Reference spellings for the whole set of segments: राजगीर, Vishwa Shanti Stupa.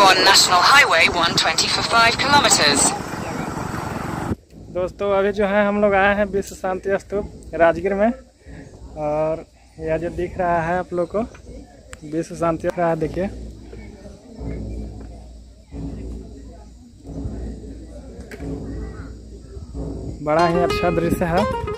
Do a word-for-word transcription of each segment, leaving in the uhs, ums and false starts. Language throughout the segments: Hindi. continue on National Highway one twenty for five kilometers. दोस्तों अभी जो है हम लोग आए हैं विश्व शांति स्तूप राजगीर में, और यह जो दिख रहा है आप लोग को विश्व शांति दिख रहा है, देखिए बड़ा ही अच्छा दृश्य है। देखिए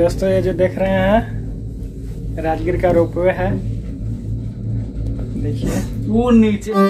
दोस्तों ये जो देख रहे हैं राजगीर का रोपवे है, देखिए वो नीचे।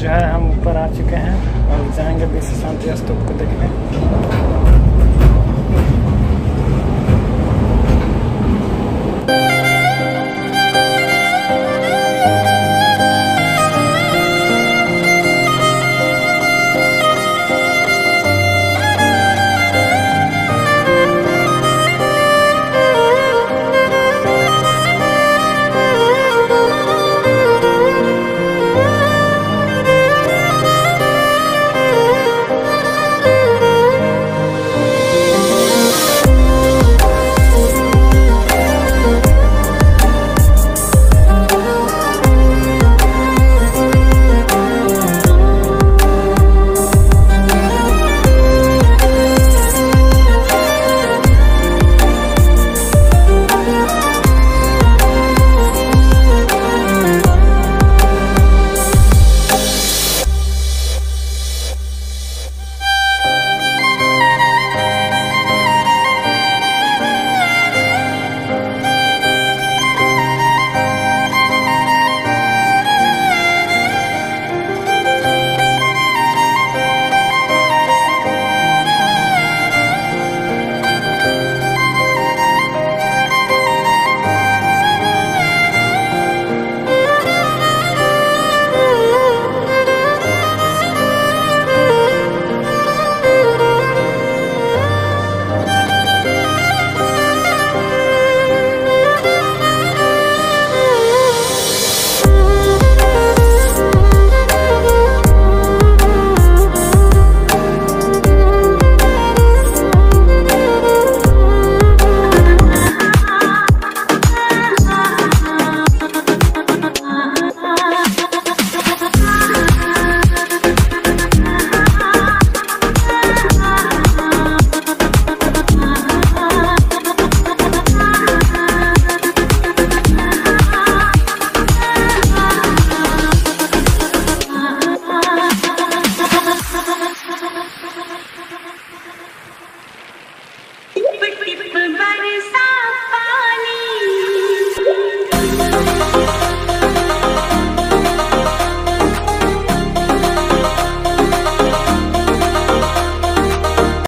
जो है हम ऊपर आ चुके हैं और जाएंगे विश्व शांति स्तूप को देखने।